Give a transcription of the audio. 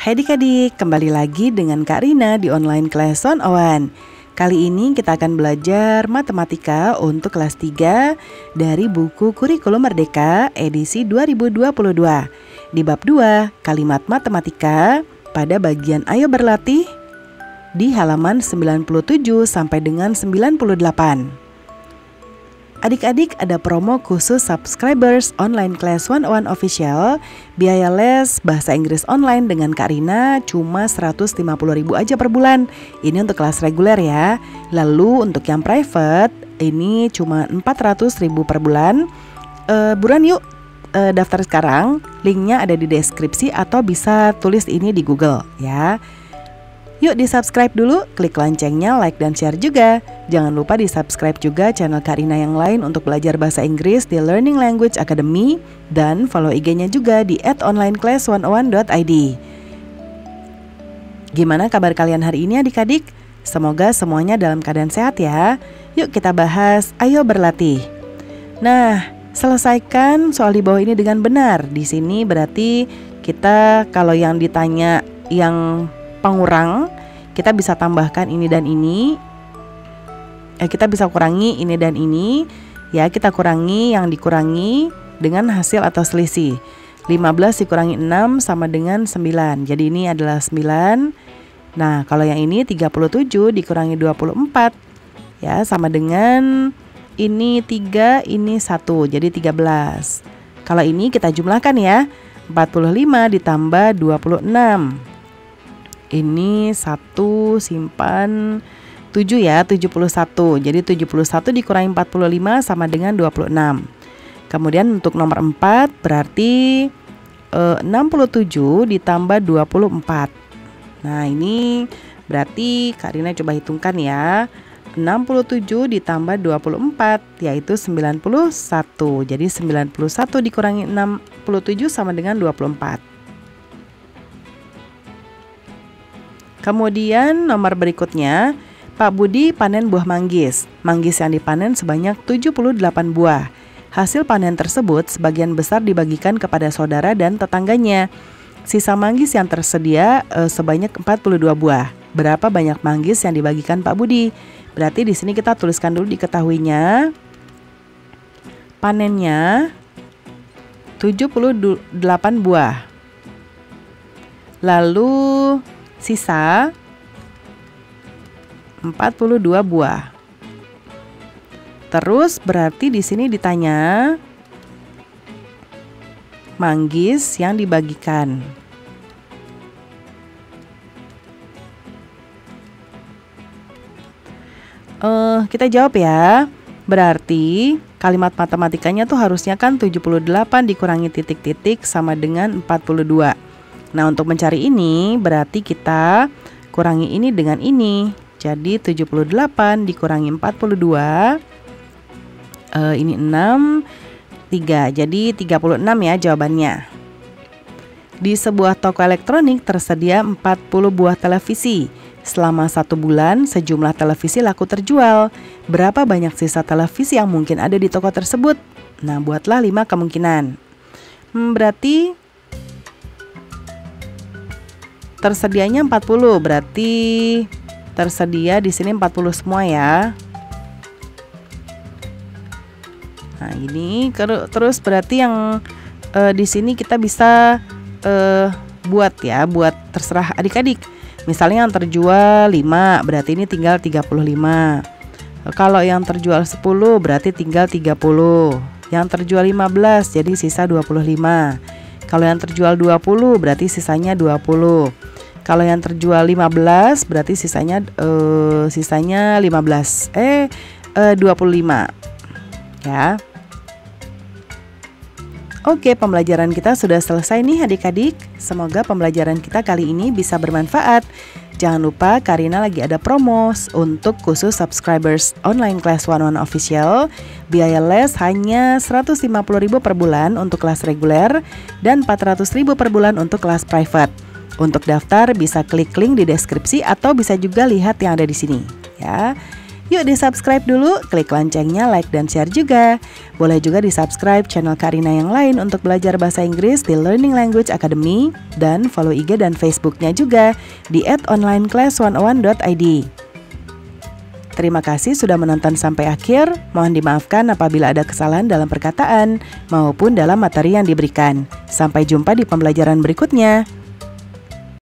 Hai adik-adik, kembali lagi dengan Kak Rina di Online Class 101. Kali ini kita akan belajar matematika untuk kelas 3 dari buku Kurikulum Merdeka edisi 2022. Di bab 2, kalimat matematika pada bagian ayo berlatih di halaman 97 sampai dengan 98. Adik-adik, ada promo khusus subscribers Online Class 101 Official. Biaya les bahasa Inggris online dengan Kak Rina cuma 150.000 aja per bulan. Ini untuk kelas reguler ya. Lalu untuk yang private ini cuma 400.000 per bulan. Buruan yuk daftar sekarang. Linknya ada di deskripsi atau bisa tulis ini di Google ya. Yuk di-subscribe dulu, klik loncengnya, like dan share juga. Jangan lupa di-subscribe juga channel Kak Rina yang lain untuk belajar bahasa Inggris di Learning Language Academy. Dan follow IG-nya juga di @onlineclass101.id. Gimana kabar kalian hari ini adik-adik? Semoga semuanya dalam keadaan sehat ya. Yuk kita bahas, ayo berlatih. Nah, selesaikan soal di bawah ini dengan benar. Di sini berarti kita kalau yang ditanya yang pengurang, kita bisa tambahkan ini dan ini. Kita bisa kurangi ini dan ini. Ya, kita kurangi yang dikurangi dengan hasil atau selisih. 15 dikurangi 6 sama dengan 9. Jadi ini adalah 9. Nah, kalau yang ini 37 dikurangi 24. Ya, sama dengan ini 3, ini 1. Jadi 13. Kalau ini kita jumlahkan ya. 45 ditambah 26. Ini 1 simpan 7 ya, 71. Jadi 71 dikurangi 45 sama dengan 26. Kemudian untuk nomor 4 berarti 67 ditambah 24. Nah ini berarti Kak Rina coba hitungkan ya, 67 ditambah 24 yaitu 91. Jadi 91 dikurangi 67 sama dengan 24. Kemudian nomor berikutnya, Pak Budi panen buah manggis. Manggis yang dipanen sebanyak 78 buah. Hasil panen tersebut sebagian besar dibagikan kepada saudara dan tetangganya. Sisa manggis yang tersedia sebanyak 42 buah. Berapa banyak manggis yang dibagikan Pak Budi? Berarti di sini kita tuliskan dulu diketahuinya. Panennya 78 buah. Lalu sisa 42 buah. Terus berarti di sini ditanya manggis yang dibagikan. Kita jawab ya. Berarti kalimat matematikanya tuh harusnya kan 78 dikurangi titik-titik sama dengan 42. Nah untuk mencari ini berarti kita kurangi ini dengan ini. Jadi 78 dikurangi 42 ini 6 3. Jadi 36 ya jawabannya. Di sebuah toko elektronik tersedia 40 buah televisi. Selama 1 bulan sejumlah televisi laku terjual. Berapa banyak sisa televisi yang mungkin ada di toko tersebut? Nah buatlah 5 kemungkinan. Berarti tersedianya 40, berarti tersedia di sini 40 semua ya. Nah, ini terus berarti yang di sini kita bisa buat ya, buat terserah adik-adik. Misalnya yang terjual 5, berarti ini tinggal 35. Kalau yang terjual 10, berarti tinggal 30. Yang terjual 15, jadi sisa 25. Kalau yang terjual 20, berarti sisanya 20. Kalau yang terjual 15 berarti sisanya 25 ya. Oke, pembelajaran kita sudah selesai nih adik-adik. Semoga pembelajaran kita kali ini bisa bermanfaat. Jangan lupa Kak Rina lagi ada promo untuk khusus subscribers Online Class 101 Official. Biaya les hanya 150.000 per bulan untuk kelas reguler dan 400.000 per bulan untuk kelas private. Untuk daftar bisa klik link di deskripsi atau bisa juga lihat yang ada di sini ya. Yuk di-subscribe dulu, klik loncengnya, like dan share juga. Boleh juga di-subscribe channel Kak Rina yang lain untuk belajar bahasa Inggris di Learning Language Academy, dan follow IG dan Facebooknya juga di @onlineclass101.id. Terima kasih sudah menonton sampai akhir. Mohon dimaafkan apabila ada kesalahan dalam perkataan maupun dalam materi yang diberikan. Sampai jumpa di pembelajaran berikutnya.